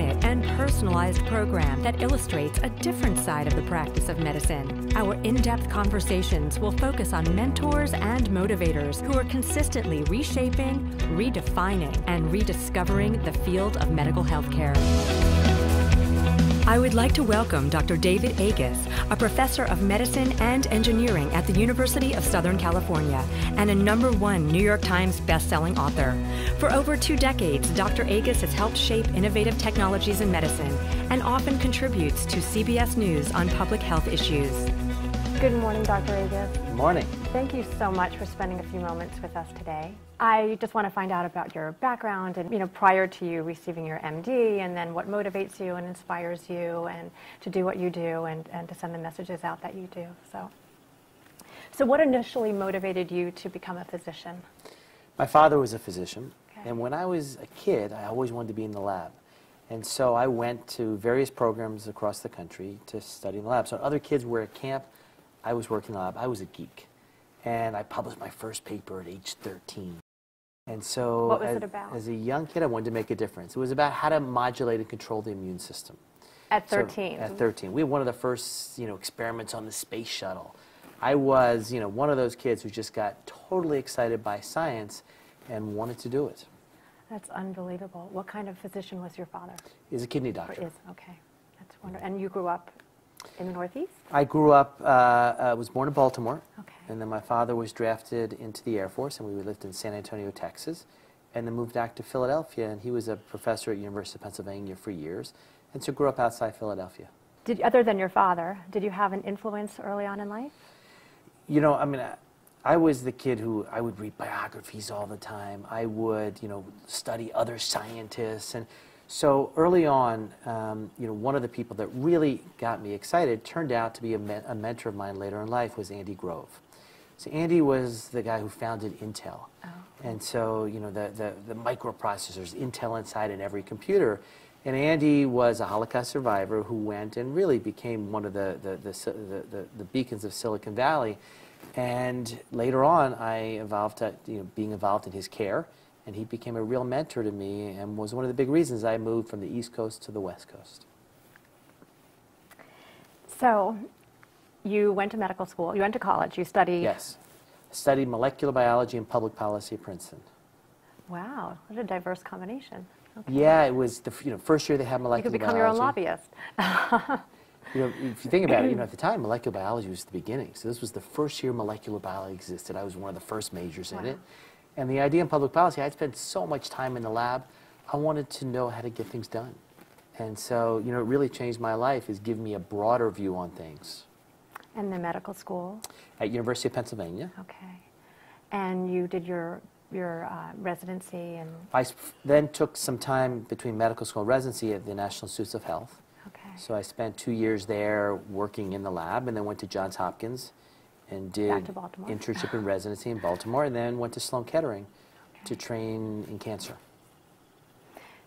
intimate and personalized program that illustrates a different side of the practice of medicine. Our in-depth conversations will focus on mentors and motivators who are consistently reshaping, redefining, and rediscovering the field of medical healthcare. I would like to welcome Dr. David Agus, a professor of medicine and engineering at the University of Southern California and a #1 New York Times bestselling author. For over 2 decades, Dr. Agus has helped shape innovative technologies in medicine and often contributes to CBS News on public health issues. Good morning, Dr. Agus. Good morning. Thank you so much for spending a few moments with us today. I just want to find out about your background and, prior to you receiving your MD, and then what motivates you and inspires you and to do what you do and to send the messages out that you do. So what initially motivated you to become a physician? My father was a physician, okay. And when I was a kid, I always wanted to be in the lab. And so I went to various programs across the country to study in the lab. So other kids were at camp, I was working in the lab. I was a geek. And I published my first paper at age 13. And so what was it about? As a young kid, I wanted to make a difference. It was about how to modulate and control the immune system. At 13? So, at 13. We had one of the first experiments on the space shuttle. I was one of those kids who just got totally excited by science and wanted to do it. That's unbelievable. What kind of physician was your father? He's a kidney doctor. Or is, okay. That's wonderful. And you grew up in the Northeast? I grew up, I was born in Baltimore, okay. And then my father was drafted into the Air Force, and we lived in San Antonio, Texas, and then moved back to Philadelphia, and he was a professor at University of Pennsylvania for years, and so grew up outside Philadelphia. Other than your father, did you have an influence early on in life? I was the kid who, I would read biographies all the time, I would, study other scientists, and so early on, one of the people that really got me excited turned out to be a mentor of mine later in life was Andy Grove. So Andy was the guy who founded Intel. Oh. And so, the microprocessors, Intel inside in every computer. And Andy was a Holocaust survivor who went and really became one of the beacons of Silicon Valley. And later on, I evolved to, being involved in his care. And he became a real mentor to me and was one of the big reasons I moved from the East Coast to the West Coast. So you went to medical school, you went to college, you studied... Yes. I studied molecular biology and public policy at Princeton. Wow, what a diverse combination. Okay. Yeah, it was the first year they had molecular biology. You could become your own lobbyist. If you think about it, at the time, molecular biology was the beginning. So this was the first year molecular biology existed. I was one of the first majors in it. And the idea in public policy, I'd spent so much time in the lab, I wanted to know how to get things done. And so, it really changed my life, is give me a broader view on things. And the medical school? At University of Pennsylvania. Okay. And you did your residency and... I then took some time between medical school and residency at the National Institutes of Health. Okay. So I spent 2 years there working in the lab, and then went to Johns Hopkins and did internship and residency in Baltimore, and then went to Sloan Kettering to train in cancer.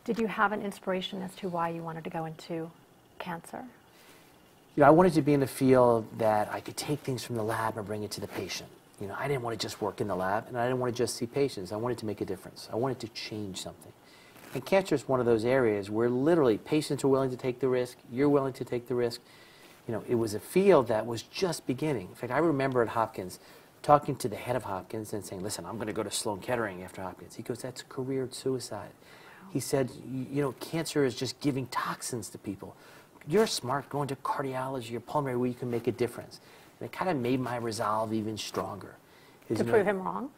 Did you have an inspiration as to why you wanted to go into cancer? I wanted to be in a field that I could take things from the lab and bring it to the patient. I didn't want to just work in the lab, and I didn't want to just see patients. I wanted to make a difference. I wanted to change something. And cancer is one of those areas where literally patients are willing to take the risk, you're willing to take the risk. It was a field that was just beginning. In fact, I remember at Hopkins talking to the head of Hopkins and saying, listen, I'm going to go to Sloan Kettering after Hopkins. He goes, that's career suicide. Wow. He said, cancer is just giving toxins to people. You're smart, going to cardiology or pulmonary where you can make a difference. And it kind of made my resolve even stronger. To prove him wrong?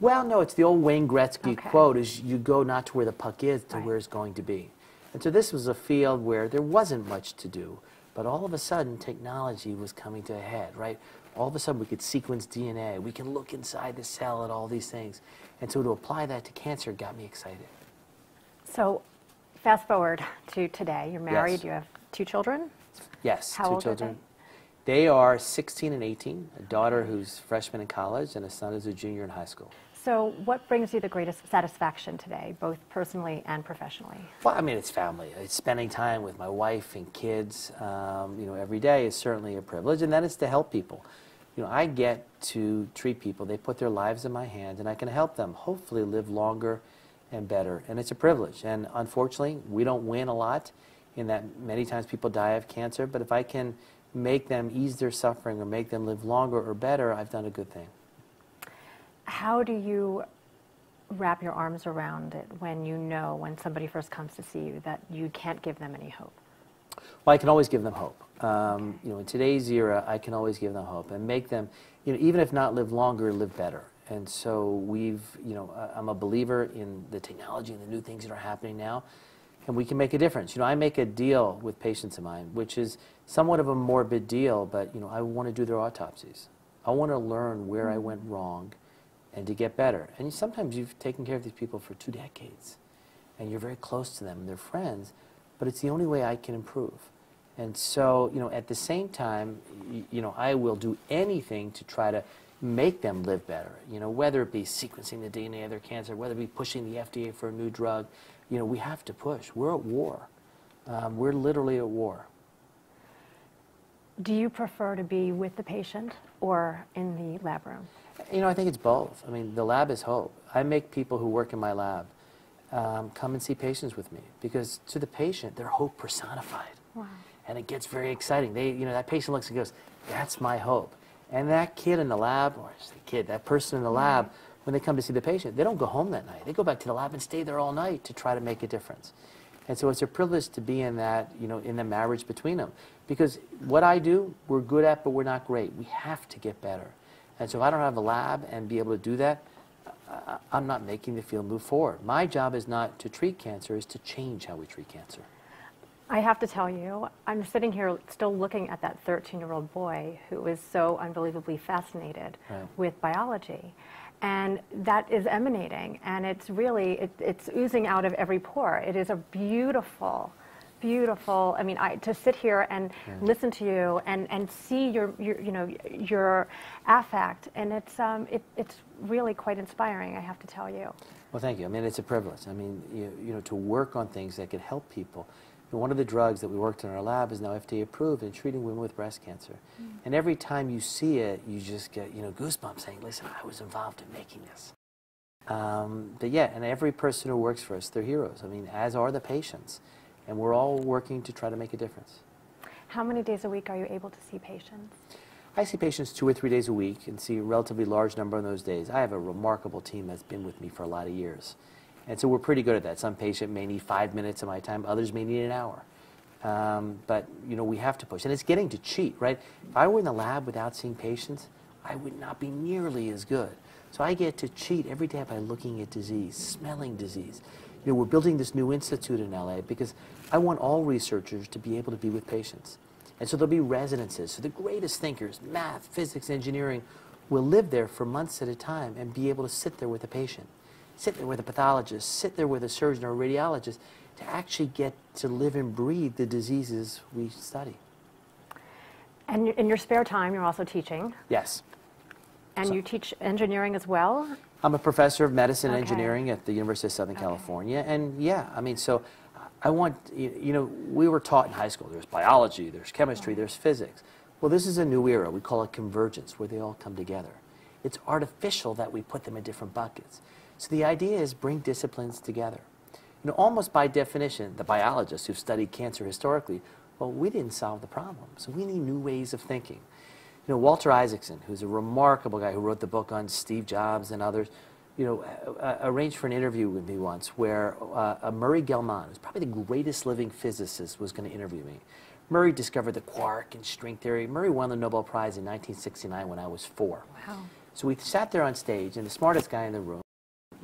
Well, no, it's the old Wayne Gretzky quote is, you go not to where the puck is, to where it's going to be. And so this was a field where there wasn't much to do. But all of a sudden, technology was coming to a head, right? All of a sudden, we could sequence DNA. We can look inside the cell at all these things. And so to apply that to cancer got me excited. So fast forward to today. You're married. Yes. You have 2 children? Yes, How 2 children. Are they are 16 and 18, a daughter who's freshman in college and a son who's a junior in high school. So what brings you the greatest satisfaction today, both personally and professionally? Well, it's family. It's spending time with my wife and kids, every day is certainly a privilege, and that is to help people. I get to treat people. They put their lives in my hand, and I can help them hopefully live longer and better, and it's a privilege. And unfortunately, we don't win a lot in that many times people die of cancer, but if I can make them ease their suffering or make them live longer or better, I've done a good thing. How do you wrap your arms around it when you know, when somebody first comes to see you, that you can't give them any hope? Well, I can always give them hope. You know, in today's era, I can always give them hope and make them, you know, even if not live longer, live better. And so we've, you know, I'm a believer in the technology and the new things that are happening now, and we can make a difference. You know, I make a deal with patients of mine, which is somewhat of a morbid deal, but, you know, I want to do their autopsies. I want to learn where I went wrong and to get better. And sometimes you've taken care of these people for 2 decades, and you're very close to them, and they're friends, but it's the only way I can improve. And so, you know, at the same time, you know, I will do anything to try to make them live better, you know, whether it be sequencing the DNA of their cancer, whether it be pushing the FDA for a new drug. You know, we have to push. We're at war. We're literally at war. Do you prefer to be with the patient or in the lab room? You know, I think it's both. I mean, the lab is hope. I make people who work in my lab come and see patients with me, because to the patient, they're hope personified. Wow. And it gets very exciting. They, you know, that patient looks and goes, that's my hope. And that kid in the lab, or just the kid, that person in the lab, when they come to see the patient, they don't go home that night. They go back to the lab and stay there all night to try to make a difference. And so it's a privilege to be in that, you know, in the marriage between them. Because what I do, we're good at, but we're not great. We have to get better. And so if I don't have a lab and be able to do that, I'm not making the field move forward. My job is not to treat cancer, is to change how we treat cancer. I have to tell you, I'm sitting here still looking at that 13-year-old boy who is so unbelievably fascinated with biology. And that is emanating, and it's really, it's oozing out of every pore. It is a beautiful, beautiful, I mean, to sit here and listen to you and see your, you know, your affect, and it's really quite inspiring, I have to tell you. Well, thank you. I mean, it's a privilege. I mean, you know, to work on things that could help people. And one of the drugs that we worked in our lab is now FDA approved in treating women with breast cancer. And every time you see it, you just get, you know, goosebumps saying, listen, I was involved in making this. But yeah, and every person who works for us, they're heroes. I mean, as are the patients. And we're all working to try to make a difference. How many days a week are you able to see patients? I see patients 2 or 3 days a week and see a relatively large number on those days. I have a remarkable team that's been with me for a lot of years. And so we're pretty good at that. Some patient may need 5 minutes of my time, others may need an hour. But, you know, we have to push. And it's getting to cheat, right? If I were in the lab without seeing patients, I would not be nearly as good. So I get to cheat every day by looking at disease, smelling disease. You know, we're building this new institute in LA because I want all researchers to be able to be with patients. And so there'll be residences. So the greatest thinkers, math, physics, engineering, will live there for months at a time and be able to sit there with a patient, sit there with a pathologist, sit there with a surgeon or a radiologist, to actually get to live and breathe the diseases we study. And in your spare time, you're also teaching? Yes. And you teach engineering as well? I'm a professor of medicine and engineering at the University of Southern California. And yeah, I mean, so I want, you know, we were taught in high school, there's biology, there's chemistry, there's physics. Well, this is a new era. We call it convergence, where they all come together. It's artificial that we put them in different buckets. So the idea is bring disciplines together. You know, almost by definition, the biologists who've studied cancer historically, well, we didn't solve the problem, so we need new ways of thinking. You know, Walter Isaacson, who's a remarkable guy who wrote the book on Steve Jobs and others, you know, arranged for an interview with me once where Murray Gell-Mann, who's probably the greatest living physicist, was going to interview me. Murray discovered the quark and string theory. Murray won the Nobel Prize in 1969 when I was 4. Wow. So we sat there on stage, and the smartest guy in the room,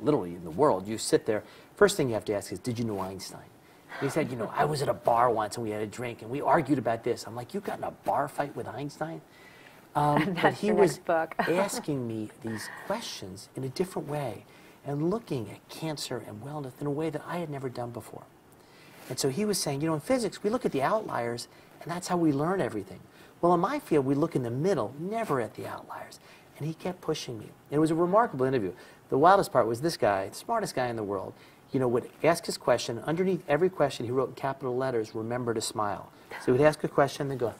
literally in the world, you sit there, first thing you have to ask is, did you know Einstein? And he said, you know, I was at a bar once and we had a drink and we argued about this. I'm like, you got in a bar fight with Einstein? But he was asking me these questions in a different way and looking at cancer and wellness in a way that I had never done before. And so he was saying, you know, in physics, we look at the outliers and that's how we learn everything. Well, in my field, we look in the middle, never at the outliers. And he kept pushing me. It was a remarkable interview. The wildest part was this guy, the smartest guy in the world, you know, would ask his question. Underneath every question he wrote in capital letters, remember to smile. So he would ask a question and then go.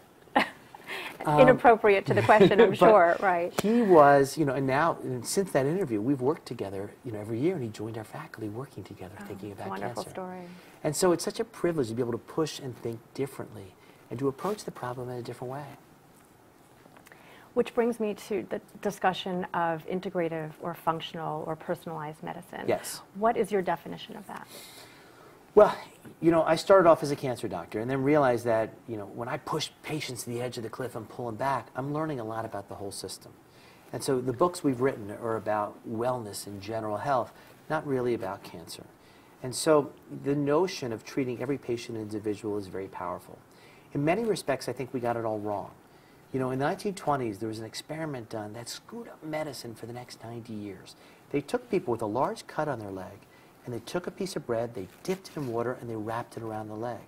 Inappropriate to the question, I'm sure, right? He was, you know, and now, and since that interview, we've worked together, you know, every year, and he joined our faculty working together, thinking about wonderful cancer. Story. And so it's such a privilege to be able to push and think differently and to approach the problem in a different way. Which brings me to the discussion of integrative or functional or personalized medicine. Yes. What is your definition of that? Well, you know, I started off as a cancer doctor and then realized that, you know, when I push patients to the edge of the cliff and pull them back, I'm learning a lot about the whole system. And so the books we've written are about wellness and general health, not really about cancer. And so the notion of treating every patient individual is very powerful. In many respects, I think we got it all wrong. You know, in the 1920s, there was an experiment done that screwed up medicine for the next 90 years. They took people with a large cut on their leg, and they took a piece of bread, they dipped it in water, and they wrapped it around the leg.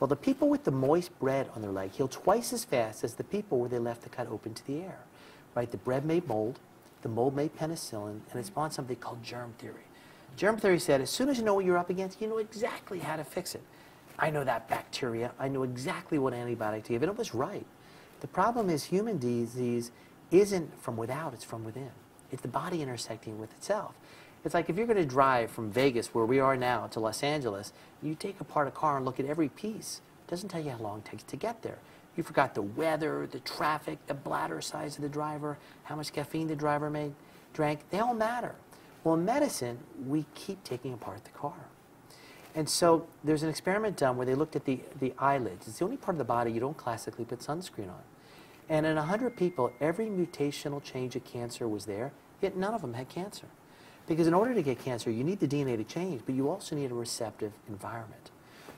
Well, the people with the moist bread on their leg healed twice as fast as the people where they left the cut open to the air. Right? The bread made mold, the mold made penicillin, and it spawned something called germ theory. Germ theory said, as soon as you know what you're up against, you know exactly how to fix it. I know that bacteria, I know exactly what antibiotic to give, and it was right. The problem is human disease isn't from without, it's from within. It's the body intersecting with itself. It's like if you're going to drive from Vegas, where we are now, to Los Angeles, you take apart a car and look at every piece. It doesn't tell you how long it takes to get there. You forgot the weather, the traffic, the bladder size of the driver, how much caffeine the driver drank. They all matter. Well, in medicine, we keep taking apart the car. And so there's an experiment done where they looked at the eyelids. It's the only part of the body you don't classically put sunscreen on. And in 100 people, every mutational change of cancer was there, yet none of them had cancer. Because in order to get cancer, you need the DNA to change, but you also need a receptive environment.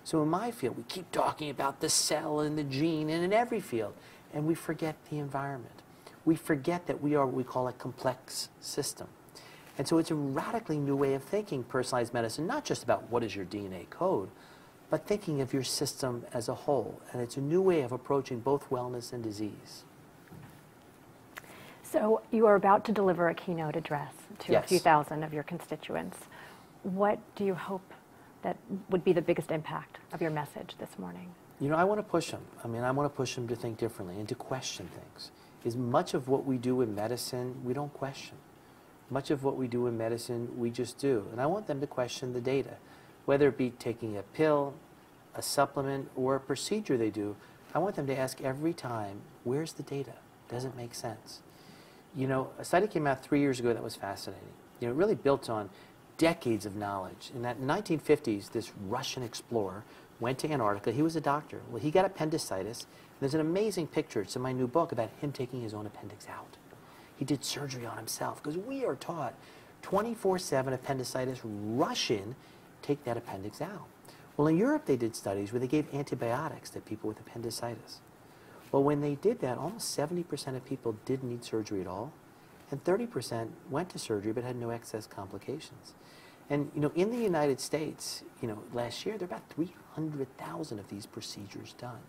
So in my field, we keep talking about the cell and the gene, and in every field, and we forget the environment. We forget that we are what we call a complex system. And so it's a radically new way of thinking personalized medicine, not just about what is your DNA code, but thinking of your system as a whole. And it's a new way of approaching both wellness and disease. So you are about to deliver a keynote address to a few thousand of your constituents. What do you hope that would be the biggest impact of your message this morning? You know, I want to push them. I mean, I want to push them to think differently and to question things. As much of what we do in medicine, we don't question. Much of what we do in medicine, we just do. And I want them to question the data. Whether it be taking a pill, a supplement, or a procedure they do, I want them to ask every time, where's the data? Does it make sense? You know, a study came out 3 years ago that was fascinating. You know, it really built on decades of knowledge. In that 1950s, this Russian explorer went to Antarctica. He was a doctor. Well, he got appendicitis. There's an amazing picture, it's in my new book, about him taking his own appendix out. He did surgery on himself, because we are taught 24/7 appendicitis, rush in, take that appendix out. Well, in Europe, they did studies where they gave antibiotics to people with appendicitis. Well, when they did that, almost 70% of people didn't need surgery at all, and 30% went to surgery but had no excess complications. And, you know, in the United States, you know, last year, there were about 300,000 of these procedures done.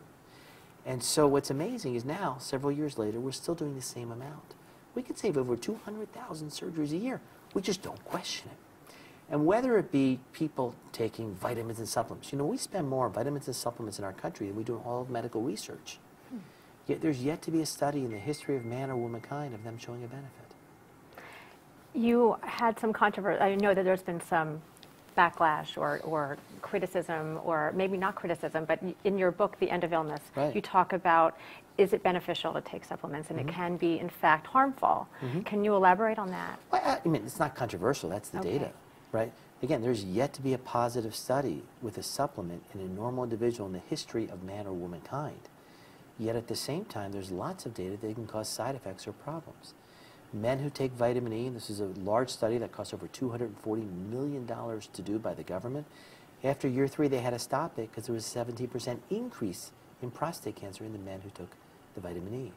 And so what's amazing is now, several years later, we're still doing the same amount. We could save over 200,000 surgeries a year. We just don't question it. And whether it be people taking vitamins and supplements, you know, we spend more on vitamins and supplements in our country than we do in all of medical research. Yet there's yet to be a study in the history of man or womankind of them showing a benefit. You had some controversy. I know that there's been some backlash or criticism, or maybe not criticism, but in your book, The End of Illness, you talk about, is it beneficial to take supplements? And it can be, in fact, harmful. Can you elaborate on that? Well, I mean, it's not controversial. That's the data. Right? Again, there's yet to be a positive study with a supplement in a normal individual in the history of man or womankind. Yet at the same time, there's lots of data that can cause side effects or problems. Men who take vitamin E, and this is a large study that cost over $240 million to do by the government, after year 3 they had to stop it because there was a 17% increase in prostate cancer in the men who took the vitamin E.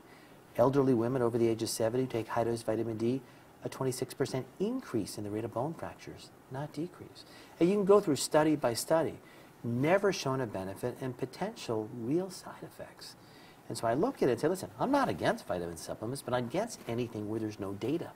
Elderly women over the age of 70 who take high-dose vitamin D, a 26% increase in the rate of bone fractures, not decrease. And you can go through study by study, never shown a benefit and potential real side effects. And so I look at it and say, listen, I'm not against vitamin supplements, but I'm against anything where there's no data.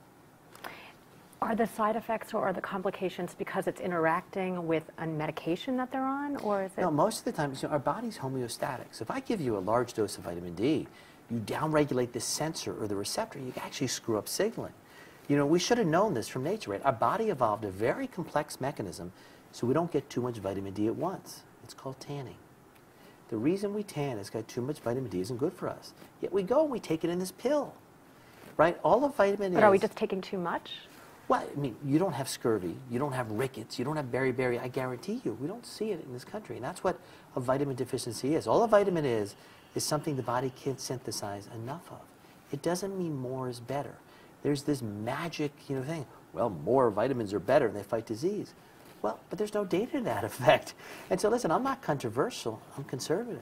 Are the side effects or are the complications because it's interacting with a medication that they're on, or is it? No, most of the time, you know, our body's homeostatic. So if I give you a large dose of vitamin D, you downregulate the sensor or the receptor, you actually screw up signaling. You know, we should have known this from nature, right? Our body evolved a very complex mechanism so we don't get too much vitamin D at once. It's called tanning. The reason we tan is because too much vitamin D isn't good for us. Yet we go and we take it in this pill, right? All of vitamin D. But are we just taking too much? Well, I mean, you don't have scurvy, you don't have rickets, you don't have beriberi. I guarantee you, we don't see it in this country. And that's what a vitamin deficiency is. All a vitamin is something the body can't synthesize enough of. It doesn't mean more is better. There's this magic, you know, thing. Well, more vitamins are better and they fight disease. Well, but there's no data to that effect. And so, listen, I'm not controversial. I'm conservative.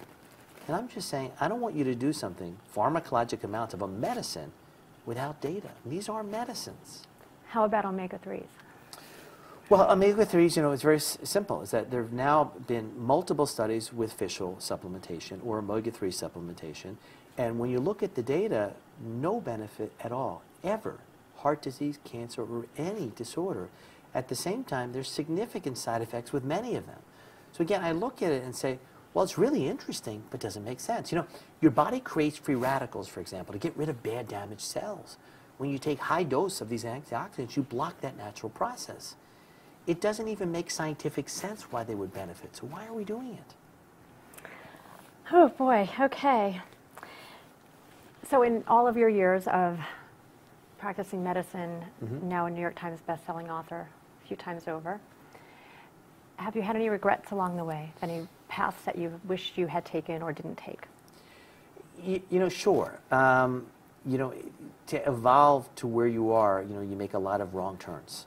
And I'm just saying, I don't want you to do something, pharmacologic amounts of a medicine, without data. And these are medicines. How about omega-3s? Well, omega-3s, you know, it's very simple. Is that there have now been multiple studies with fish oil supplementation or omega-3 supplementation. And when you look at the data, no benefit at all, ever, heart disease, cancer, or any disorder. At the same time, there's significant side effects with many of them. So again, I look at it and say, well, it's really interesting, but doesn't make sense. You know, your body creates free radicals, for example, to get rid of bad, damaged cells. When you take high dose of these antioxidants, you block that natural process. It doesn't even make scientific sense why they would benefit. So why are we doing it? Oh, boy. Okay. So in all of your years of practicing medicine, now a New York Times bestselling author a few times over, have you had any regrets along the way, any paths that you wished you had taken or didn't take? You know, sure. You know, to evolve to where you are, you know, you make a lot of wrong turns.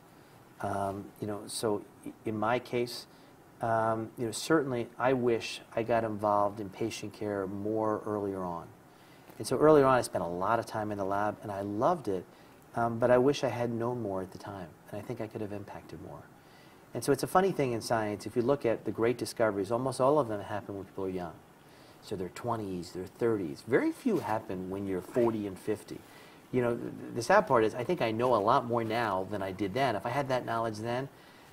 You know, so in my case, you know, certainly I wish I got involved in patient care more earlier on. And so earlier on, I spent a lot of time in the lab, and I loved it, but I wish I had known more at the time, and I think I could have impacted more. And so it's a funny thing in science. If you look at the great discoveries, almost all of them happen when people are young. So their 20s, their 30s. Very few happen when you're 40 and 50. You know, the sad part is I think I know a lot more now than I did then. If I had that knowledge then,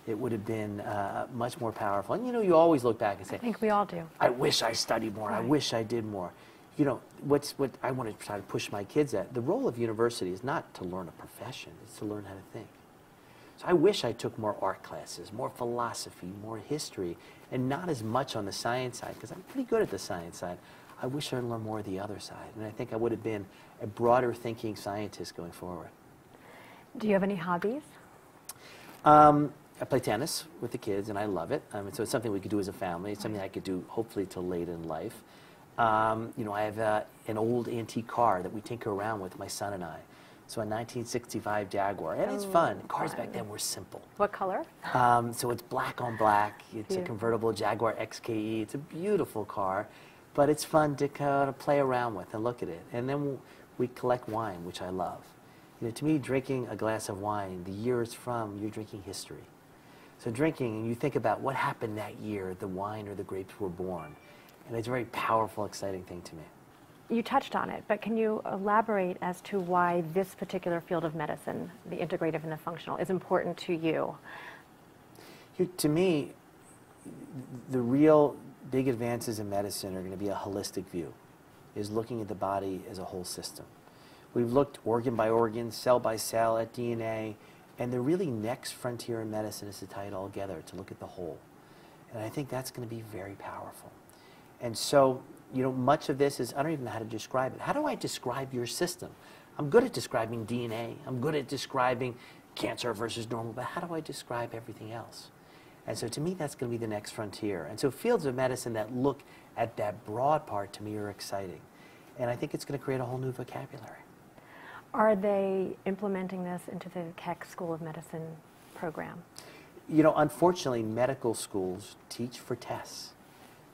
it would have been much more powerful. And, you know, you always look back and say, I think we all do. I wish I studied more. Right. I wish I did more. You know, what I want to try to push my kids at, the role of university is not to learn a profession. It's to learn how to think. So I wish I took more art classes, more philosophy, more history, and not as much on the science side, because I'm pretty good at the science side. I wish I learned more of the other side, and I think I would have been a broader thinking scientist going forward. Do you have any hobbies? I play tennis with the kids, and I love it. So it's something we could do as a family. It's something I could do, hopefully, till late in life. You know, I have an old antique car that we tinker around with, my son and I. So a 1965 Jaguar, and it's fun. Cars back then were simple. What color? So it's black on black. It's a convertible Jaguar XKE. It's a beautiful car, but it's fun to kind of play around with and look at it. And then we collect wine, which I love. You know, to me, drinking a glass of wine, the year it's from, you're drinking history. So drinking, and you think about what happened that year, the wine or the grapes were born. And it's a very powerful, exciting thing to me. You touched on it, but can you elaborate as to why this particular field of medicine, the integrative and the functional, is important to you? To me, the real big advances in medicine are going to be a holistic view, is looking at the body as a whole system. We've looked organ by organ, cell by cell, at DNA, and the really next frontier in medicine is to tie it all together, to look at the whole. And I think that's going to be very powerful. And so, you know, much of this is, I don't even know how to describe it. How do I describe your system? I'm good at describing DNA. I'm good at describing cancer versus normal, but how do I describe everything else? And so to me, that's going to be the next frontier. And so fields of medicine that look at that broad part, to me, are exciting. And I think it's going to create a whole new vocabulary. Are they implementing this into the Keck School of Medicine program? You know, unfortunately, medical schools teach for tests.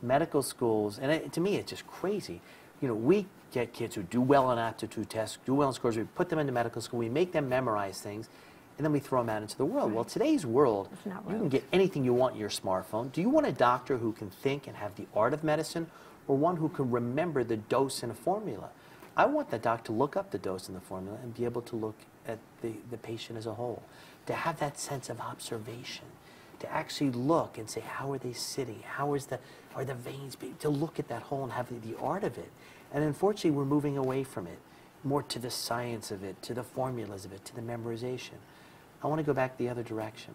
Medical schools, and to me it's just crazy. You know, we get kids who do well on aptitude tests, do well on scores, we put them into medical school, we make them memorize things, and then we throw them out into the world. Right. Well, today's world, you can get anything you want in your smartphone. Do you want a doctor who can think and have the art of medicine, or one who can remember the dose and a formula? I want the doctor to look up the dose and the formula and be able to look at the patient as a whole, to have that sense of observation, to actually look and say, how are they sitting? How is are the veins being, to look at that whole and have the art of it. And unfortunately, we're moving away from it, more to the science of it, to the formulas of it, to the memorization. I want to go back the other direction.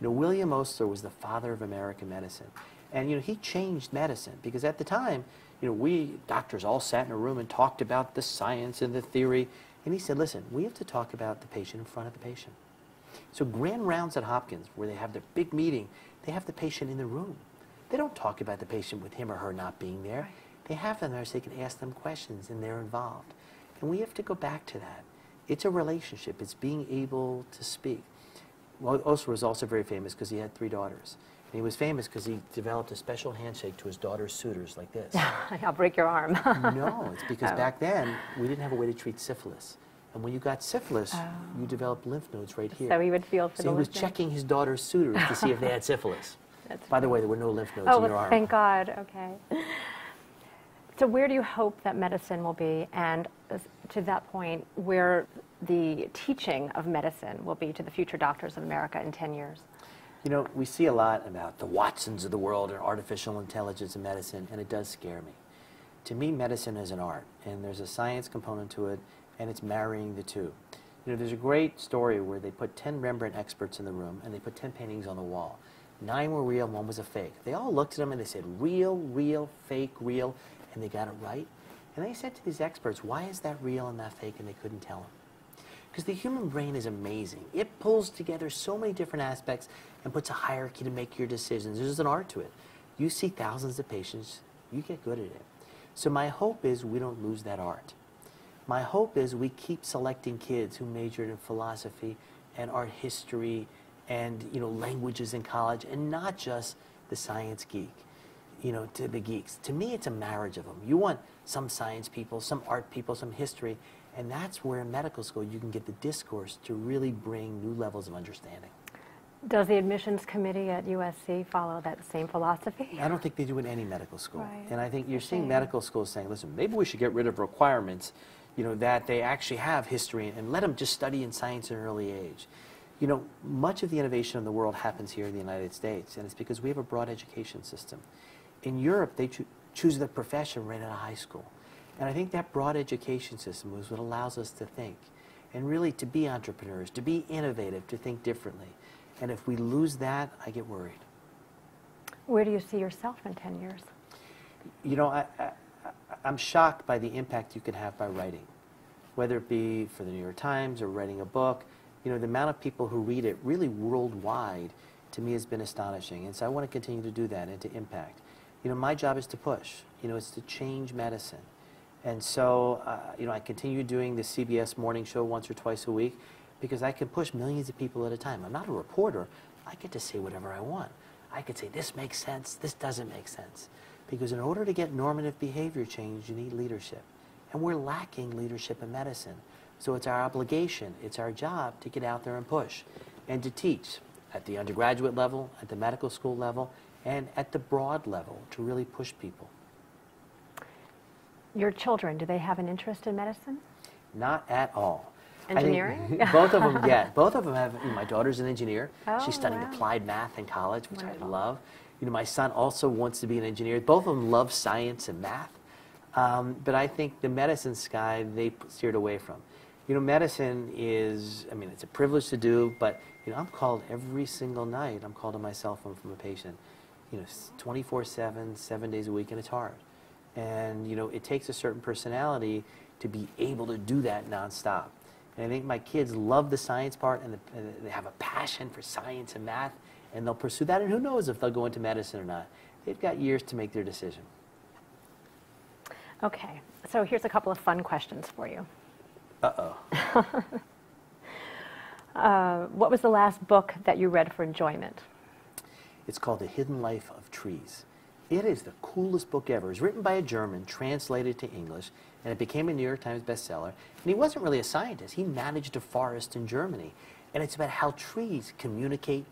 You know, William Osler was the father of American medicine. And, you know, he changed medicine because at the time, you know, we doctors all sat in a room and talked about the science and the theory. And he said, listen, we have to talk about the patient in front of the patient. So grand rounds at Hopkins, where they have their big meeting, they have the patient in the room. They don't talk about the patient with him or her not being there. They have them there so they can ask them questions and they're involved. And we have to go back to that. It's a relationship. It's being able to speak. Well, Osler was also very famous because he had 3 daughters. And he was famous because he developed a special handshake to his daughter's suitors like this. I'll break your arm. No, it's because back then we didn't have a way to treat syphilis. And when you got syphilis, you developed lymph nodes right here. So he would feel for the lymph nodes. So he was checking his daughter's suitors to see if they had syphilis. By the way, there were no lymph nodes in your arm. Oh, thank God. Okay. So where do you hope that medicine will be, and to that point, where the teaching of medicine will be to the future doctors of America in 10 years? You know, we see a lot about the Watsons of the world and artificial intelligence in medicine, and it does scare me. To me, medicine is an art, and there's a science component to it, and it's marrying the two. You know, there's a great story where they put 10 Rembrandt experts in the room, and they put 10 paintings on the wall. 9 were real, 1 was a fake. They all looked at them, and they said, real, real, fake, real, and they got it right. And they said to these experts, why is that real and that fake? And they couldn't tell them. Because the human brain is amazing. It pulls together so many different aspects and puts a hierarchy to make your decisions. There's an art to it. You see thousands of patients, you get good at it. So my hope is we don't lose that art. My hope is we keep selecting kids who majored in philosophy and art history and, you know, languages in college, and not just the science geek. You know, to the geeks. To me, it's a marriage of them. You want some science people, some art people, some history, and that's where in medical school you can get the discourse to really bring new levels of understanding. Does the admissions committee at USC follow that same philosophy? I don't think they do in any medical school. Right. And I think you're seeing medical schools saying, listen, maybe we should get rid of requirements, you know, that they actually have history and let them just study in science at an early age. You know, much of the innovation in the world happens here in the United States, and it's because we have a broad education system. In Europe, they choose their profession right out of high school. And I think that broad education system is what allows us to think and really to be entrepreneurs, to be innovative, to think differently. And if we lose that, I get worried. Where do you see yourself in 10 years? You know, I'm shocked by the impact you can have by writing, whether it be for the New York Times or writing a book. You know, the amount of people who read it really worldwide to me has been astonishing. And so I want to continue to do that and to impact. You know, my job is to push. You know, it's to change medicine. And so, you know, I continue doing the CBS morning show once or twice a week because I can push millions of people at a time. I'm not a reporter. I get to say whatever I want. I could say, this makes sense, this doesn't make sense. Because in order to get normative behavior change, you need leadership. And we're lacking leadership in medicine. So it's our obligation, it's our job to get out there and push and to teach at the undergraduate level, at the medical school level, and at the broad level to really push people. Your children, do they have an interest in medicine? Not at all. Engineering? Both of them, yeah. Both of them have, you know, my daughter's an engineer. Oh, she's studying applied math in college, which I love. You know, my son also wants to be an engineer. Both of them love science and math. But I think the medicine sky, they steered away from. You know, medicine is, I mean, it's a privilege to do, but, you know, I'm called every single night. I'm called on my cell phone from a patient. You know, 24/7, 7 days a week, and it's hard. And, you know, it takes a certain personality to be able to do that nonstop. And I think my kids love the science part, and they have a passion for science and math, and they'll pursue that, and who knows if they'll go into medicine or not. They've got years to make their decision. Okay, so here's a couple of fun questions for you. Uh-oh. What was the last book that you read for enjoyment? It's called The Hidden Life of Trees. It is the coolest book ever. It was written by a German, translated to English, and it became a New York Times bestseller. And he wasn't really a scientist. He managed a forest in Germany. And it's about how trees communicate,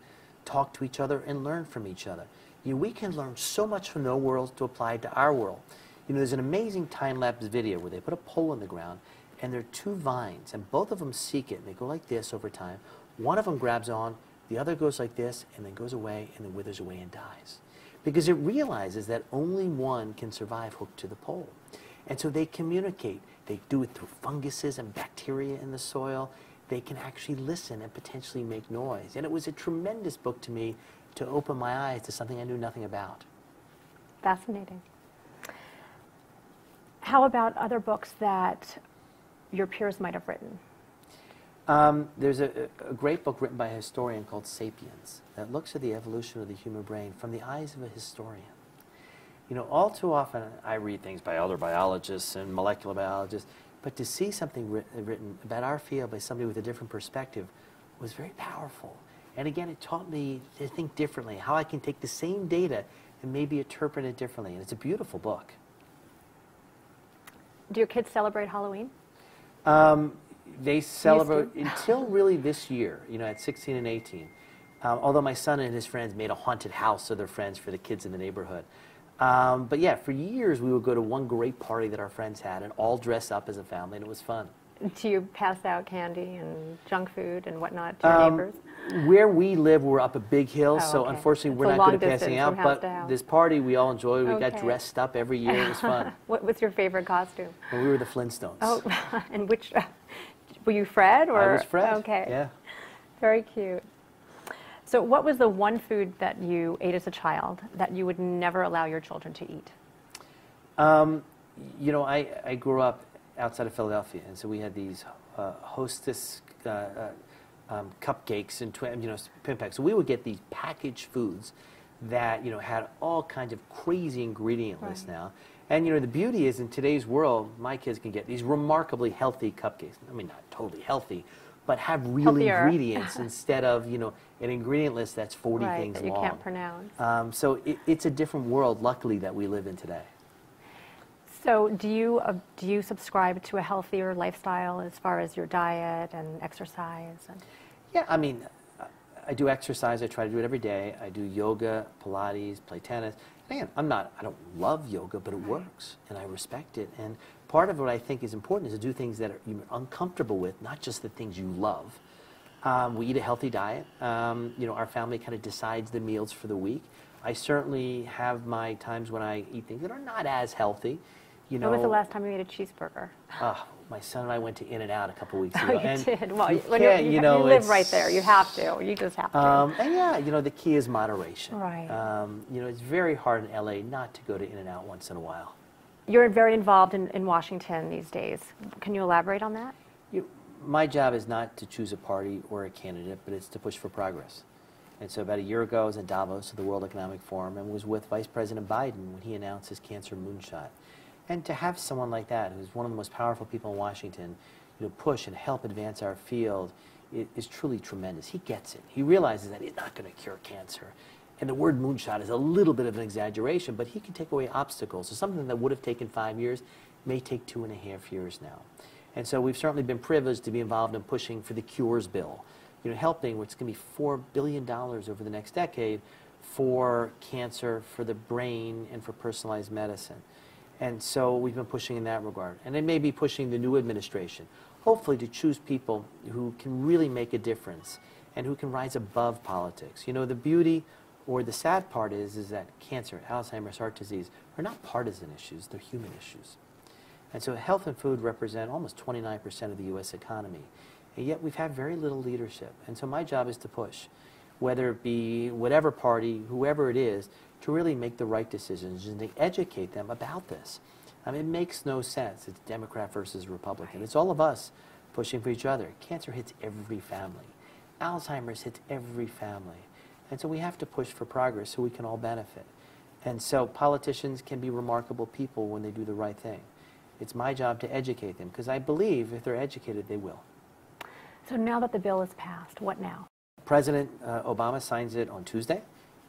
talk to each other, and learn from each other. You know, we can learn so much from their world to apply to our world. You know, there's an amazing time-lapse video where they put a pole in the ground, and there are 2 vines, and both of them seek it, and they go like this over time. One of them grabs on, the other goes like this, and then goes away, and then withers away and dies. Because it realizes that only one can survive hooked to the pole. And so they communicate. They do it through funguses and bacteria in the soil. They can actually listen and potentially make noise. And it was a tremendous book to me to open my eyes to something I knew nothing about. Fascinating. How about other books that your peers might have written? There's a great book written by a historian called Sapiens that looks at the evolution of the human brain from the eyes of a historian. You know, all too often I read things by other biologists and molecular biologists, but to see something written about our field by somebody with a different perspective was very powerful. And again, it taught me to think differently, how I can take the same data and maybe interpret it differently. And it's a beautiful book. Do your kids celebrate Halloween? They celebrate until really this year, you know, at 16 and 18. Although my son and his friends made a haunted house of their friends for the kids in the neighborhood. But yeah, for years we would go to one great party that our friends had and all dress up as a family, and it was fun. Do you pass out candy and junk food and whatnot to your neighbors? Where we live, we're up a big hill, so unfortunately we're not good at passing out, but this party we all enjoyed. We got dressed up every year. It was fun. What was your favorite costume? Well, we were the Flintstones. Oh, and which, were you Fred? Or? I was Fred, okay. Yeah. Very cute. So what was the one food that you ate as a child that you would never allow your children to eat? You know, I grew up outside of Philadelphia, and so we had these Hostess cupcakes and pinpacks. So we would get these packaged foods that, you know, had all kinds of crazy ingredient lists now. And, you know, the beauty is in today's world, my kids can get these remarkably healthy cupcakes. I mean, not totally healthy, but have real ingredients instead of, you know, an ingredient list that's 40 things that you can't pronounce. So it's a different world, luckily, that we live in today. So do you subscribe to a healthier lifestyle as far as your diet and exercise? And yeah, I mean, I do exercise. I try to do it every day. I do yoga, Pilates, play tennis. Man, I don't love yoga, but it works, and I respect it. And part of what I think is important is to do things that you're uncomfortable with, not just the things you love. We eat a healthy diet. You know, our family kind of decides the meals for the week. I certainly have my times when I eat things that are not as healthy. You know, when was the last time you ate a cheeseburger? My son and I went to In-N-Out a couple weeks ago. You did. Well, you live right there. You have to. You just have to. And yeah, you know, the key is moderation. Right. You know, it's very hard in L.A. not to go to In-N-Out once in a while. You're very involved in Washington these days. Can you elaborate on that? My job is not to choose a party or a candidate, but it's to push for progress. And so about a year ago, I was in Davos at the World Economic Forum and was with Vice President Biden when he announced his cancer moonshot. And to have someone like that, who's one of the most powerful people in Washington, you know, push and help advance our field is truly tremendous. He gets it. He realizes that he's not going to cure cancer. And the word moonshot is a little bit of an exaggeration, but he can take away obstacles. So something that would have taken 5 years may take 2.5 years now. And so we've certainly been privileged to be involved in pushing for the Cures Bill, you know, helping, which is going to be $4 billion over the next decade for cancer, for the brain, and for personalized medicine. And so we've been pushing in that regard. And it may be pushing the new administration, hopefully to choose people who can really make a difference and who can rise above politics. You know, the beauty or the sad part is that cancer, Alzheimer's, heart disease are not partisan issues, they're human issues. And so health and food represent almost 29% of the U.S. economy. And yet we've had very little leadership. And so my job is to push, whether it be whatever party, whoever it is, to really make the right decisions and to educate them about this. I mean, it makes no sense. It's Democrat versus Republican. It's all of us pushing for each other. Cancer hits every family. Alzheimer's hits every family. And so we have to push for progress so we can all benefit. And so politicians can be remarkable people when they do the right thing. It's my job to educate them, because I believe if they're educated, they will. So now that the bill is passed, what now? President Obama signs it on Tuesday.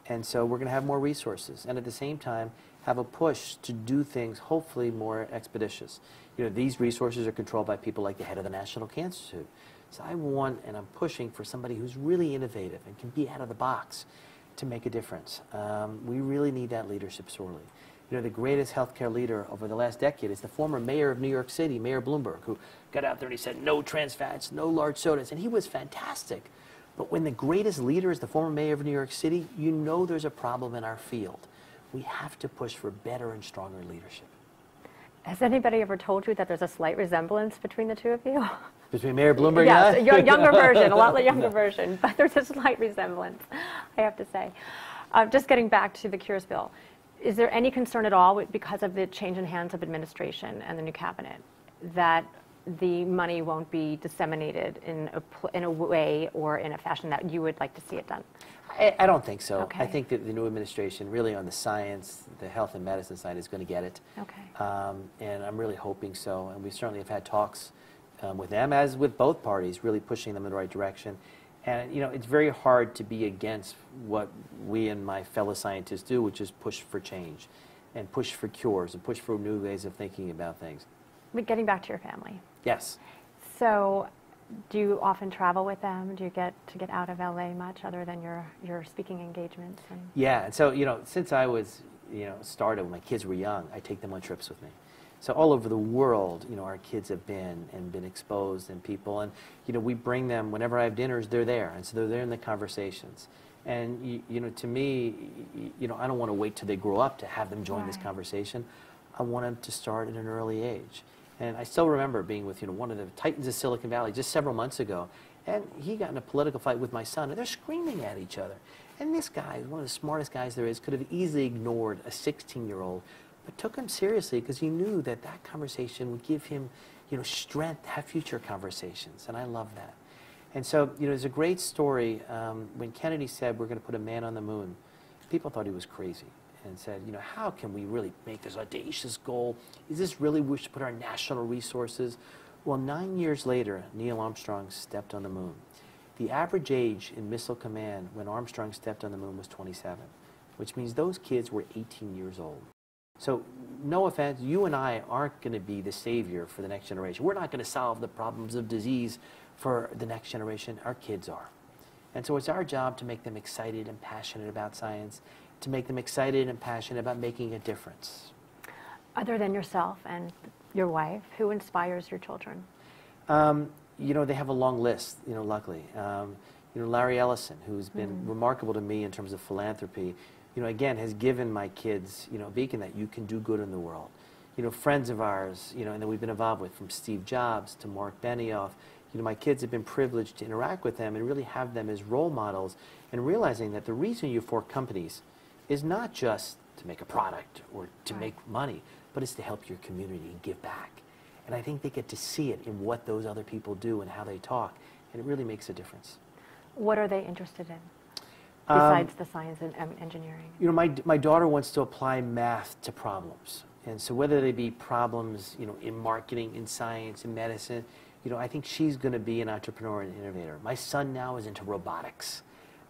And so we're going to have more resources, and at the same time have a push to do things hopefully more expeditious. You know, these resources are controlled by people like the head of the National Cancer Institute. So I want, and I'm pushing for somebody who's really innovative and can be out of the box to make a difference. We really need that leadership sorely. You know, the greatest healthcare leader over the last decade is the former mayor of New York City, Mayor Bloomberg, who got out there and he said, no trans fats, no large sodas, and he was fantastic. But when the greatest leader is the former mayor of New York City, you know there's a problem in our field. We have to push for better and stronger leadership. Has anybody ever told you that there's a slight resemblance between the two of you? Between Mayor Bloomberg and I? Yes, your younger version, a lot younger version, but there's a slight resemblance, I have to say. Just getting back to the Cures Bill, is there any concern at all because of the change in hands of administration and the new cabinet that the money won't be disseminated in a way or in a fashion that you would like to see it done? I don't think so. Okay. I think that the new administration, really on the science, the health and medicine side, is going to get it. Okay. And I'm really hoping so. And we certainly have had talks with them, as with both parties, really pushing them in the right direction. And, you know, it's very hard to be against what we and my fellow scientists do, which is push for change and push for cures and push for new ways of thinking about things. But getting back to your family. Yes. So, do you often travel with them? Do you get to get out of LA much, other than your speaking engagements? Yeah, and so, you know, since I was, you know, started when my kids were young, I take them on trips with me. So all over the world, you know, our kids have been exposed and people, and, you know, we bring them, whenever I have dinners, they're there, and so they're there in the conversations. And, you know, to me, you know, I don't want to wait till they grow up to have them join this conversation. I want them to start at an early age. And I still remember being with, you know, one of the titans of Silicon Valley just several months ago, and he got in a political fight with my son, and they're screaming at each other. And this guy, one of the smartest guys there is, could have easily ignored a 16-year-old, but took him seriously because he knew that that conversation would give him, you know, strength to have future conversations, and I love that. And so, you know, there's a great story when Kennedy said we're going to put a man on the moon. People thought he was crazy and said, you know, how can we really make this audacious goal? Is this really where we should put our national resources? Well, 9 years later, Neil Armstrong stepped on the moon. The average age in Missile Command when Armstrong stepped on the moon was 27, which means those kids were 18 years old. So, no offense, you and I aren't going to be the savior for the next generation. We're not going to solve the problems of disease for the next generation. Our kids are. And so it's our job to make them excited and passionate about science, to make them excited and passionate about making a difference. Other than yourself and your wife, who inspires your children? You know, they have a long list, you know, luckily. You know, Larry Ellison, who's been remarkable to me in terms of philanthropy, you know, again, has given my kids, you know, a beacon that you can do good in the world. You know, friends of ours, you know, and that we've been involved with, from Steve Jobs to Mark Benioff, you know, my kids have been privileged to interact with them and really have them as role models, and realizing that the reason you fork companies is not just to make a product or to make money, but it's to help your community and give back. And I think they get to see it in what those other people do and how they talk, and it really makes a difference. What are they interested in, besides the science and engineering? You know, my daughter wants to apply math to problems. And so whether they be problems, you know, in marketing, in science, in medicine, you know, I think she's going to be an entrepreneur and innovator. My son now is into robotics.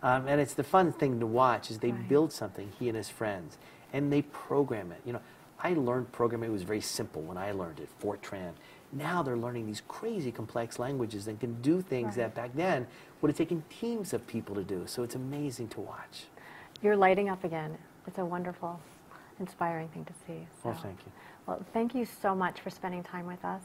And it's the fun thing to watch is they build something, he and his friends, and they program it. You know, I learned programming, it was very simple when I learned it, Fortran. Now they're learning these crazy complex languages and can do things that back then would have taken teams of people to do. So it's amazing to watch. You're lighting up again. It's a wonderful, inspiring thing to see. So. Well, thank you. Well, thank you so much for spending time with us.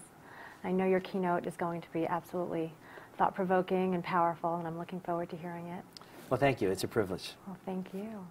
I know your keynote is going to be absolutely thought-provoking and powerful, and I'm looking forward to hearing it. Well, thank you. It's a privilege. Well, thank you.